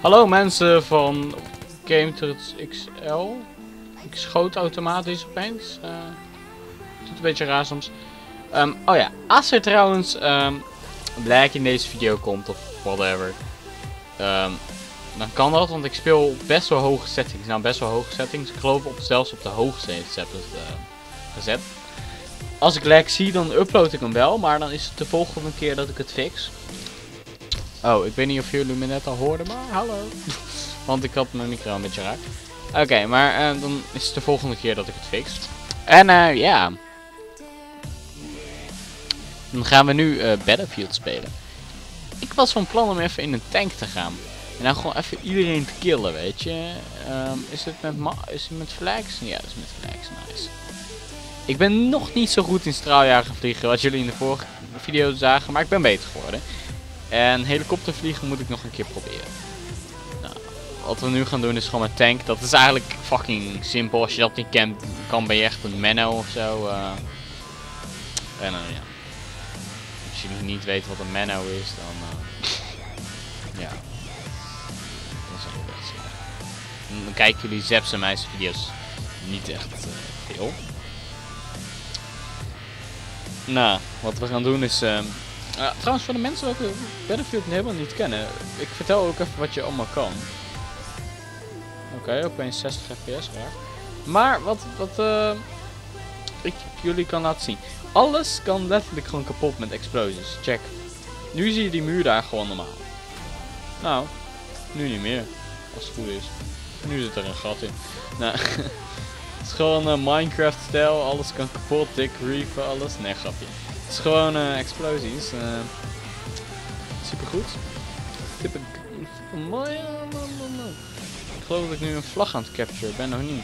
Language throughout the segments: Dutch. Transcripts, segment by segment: Hallo mensen van Game Trots XL. Ik schoot automatisch opeens. Het doet een beetje raar soms. Oh ja, als er trouwens blijk in deze video komt of whatever. Dan kan dat, want ik speel best wel hoge settings. Nou, best wel hoge settings. Ik geloof zelfs op de hoogste heeft het gezet. Als ik lag zie, dan upload ik hem wel, maar dan is het de volgende keer dat ik het fix. Oh, ik weet niet of jullie me net al hoorden, maar hallo. Want ik had mijn micro een beetje raak. Oké, maar dan is het de volgende keer dat ik het fix. En ja. Dan gaan we nu Battlefield spelen. Ik was van plan om even in een tank te gaan. En dan gewoon even iedereen te killen, weet je. Is het met flags? Ja, dat is met flags, nice. Ik ben nog niet zo goed in straaljager vliegen, wat jullie in de vorige video zagen, maar ik ben beter geworden. En helikoptervliegen moet ik nog een keer proberen. Nou, wat we nu gaan doen is gewoon met tank. Dat is eigenlijk fucking simpel. Als je dat niet kent, kan ben je echt een menno ofzo. En dan ja. Als je niet weet wat een menno is, dan ja. Dat is heel best. Ja. Dan kijken jullie Zeps en mijn video's niet echt veel. Nou, wat we gaan doen is... trouwens, voor de mensen die Battlefield helemaal niet kennen, ik vertel ook even wat je allemaal kan. Oké, opeens 60 fps graag. Maar wat ik jullie kan laten zien. Alles kan letterlijk gewoon kapot met explosies. Check. Nu zie je die muur daar gewoon normaal. Nou, nu niet meer. Als het goed is. Nu zit er een gat in. Nou, het is gewoon Minecraft-stijl. Alles kan kapot. Dick Reaper, alles. Nee, grapje. Het is gewoon explosies. Supergoed. Ik geloof dat ik nu een vlag aan het capturen ben, nog niet.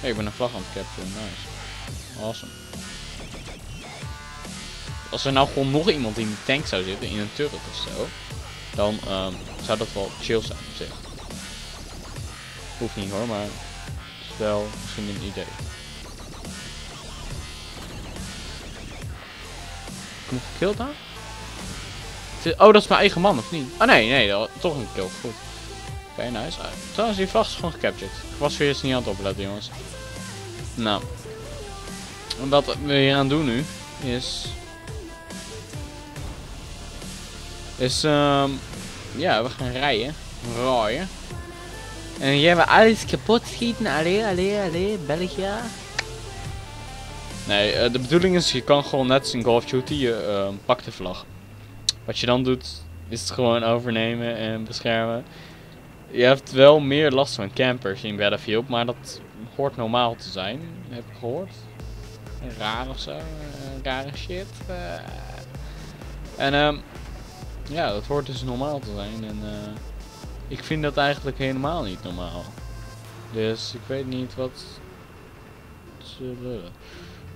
Hey, ik ben een vlag aan het capturen, nice. Awesome. Als er nou gewoon nog iemand in die tank zou zitten, in een turret of zo, dan zou dat wel chill zijn op zich. Hoeft niet hoor, maar het is wel misschien een idee. Moet ik gekild daar? Oh, dat is mijn eigen man, of niet? Oh nee, dat toch een kill. Goed. Oké, nice. Trouwens, die vlag is gewoon gecaptured. Ik was weer eens niet aan het opletten, jongens. Nou. Wat we hier aan doen nu, is... ja, we gaan rijden. Raaien. En hier hebben we alles kapot schieten. Allee, Belgia. Nee, de bedoeling is, je kan gewoon net als in Call of Duty, je pakt de vlag. Wat je dan doet, is het gewoon overnemen en beschermen. Je hebt wel meer last van campers in Battlefield, maar dat hoort normaal te zijn. Heb je gehoord? Raar of zo, rare shit. En ja, dat hoort dus normaal te zijn. En ik vind dat eigenlijk helemaal niet normaal. Dus ik weet niet wat ze willen.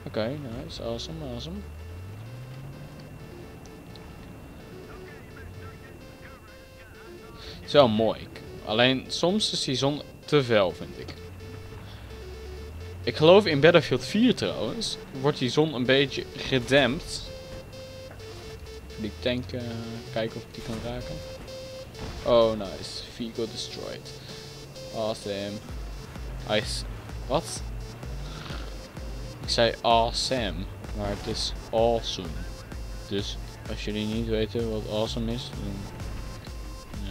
Oké, nice, awesome. Zo mooi. Alleen soms is die zon te fel, vind ik. Ik geloof in Battlefield 4 trouwens, wordt die zon een beetje gedempt. Die tank, kijken of ik die kan raken. Oh, nice. Vehicle destroyed. Awesome. Ice. Wat? Ik zei awesome, maar het is awesome. Dus als jullie niet weten wat awesome is, dan... Ja.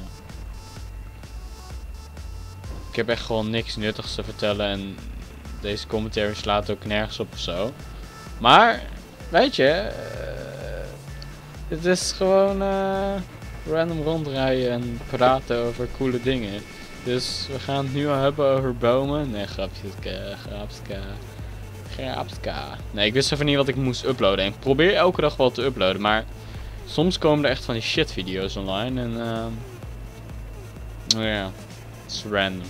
Ik heb echt gewoon niks nuttigs te vertellen en deze commentary slaat ook nergens op ofzo. Maar, weet je, het is gewoon random rondrijden en praten over coole dingen. Dus we gaan het nu al hebben over bomen. Nee, grapje. Nee, ik wist even niet wat ik moest uploaden. En ik probeer elke dag wel te uploaden, maar soms komen er echt van die shit video's online en ja, het is random.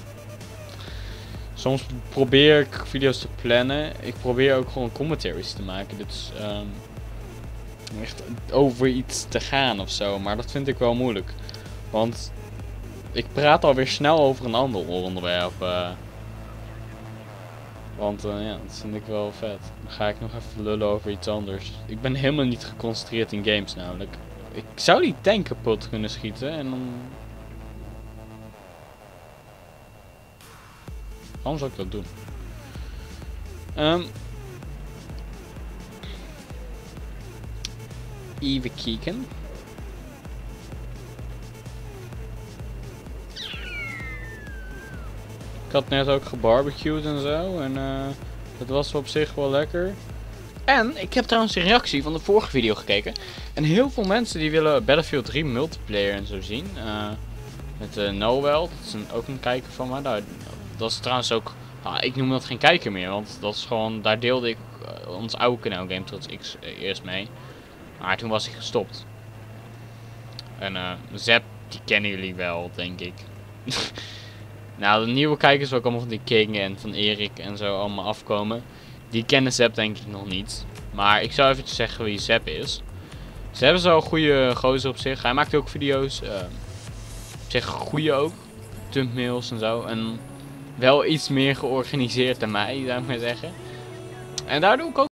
Soms probeer ik video's te plannen. Ik probeer ook gewoon commentaries te maken, dus echt over iets te gaan ofzo, maar dat vind ik wel moeilijk. Want ik praat alweer snel over een ander onderwerp. Want ja, dat vind ik wel vet. Dan ga ik nog even lullen over iets anders. Ik ben helemaal niet geconcentreerd in games namelijk. Ik zou die tank kapot kunnen schieten en dan Waarom zou ik dat doen? Even kijken. Ik had net ook gebarbecued en zo. En dat was op zich wel lekker. En ik heb trouwens de reactie van de vorige video gekeken. En heel veel mensen die willen Battlefield 3 multiplayer en zo zien. Met Noel, dat is ook een kijker van mij. Dat is trouwens ook... Nou, ik noem dat geen kijker meer. Want dat is gewoon... Daar deelde ik ons oude kanaal Game Trots X eerst mee. Maar toen was ik gestopt. En Zep, die kennen jullie wel, denk ik. Nou, de nieuwe kijkers, ook allemaal van die King en van Erik en zo allemaal afkomen. Die kennen Zep denk ik nog niet. Maar ik zou eventjes zeggen wie Zep is. Zep is wel een goede gozer op zich. Hij maakt ook video's. Op zich goede ook. Thumbnails en zo. En wel iets meer georganiseerd dan mij, zou ik maar zeggen. En daar doe ik ook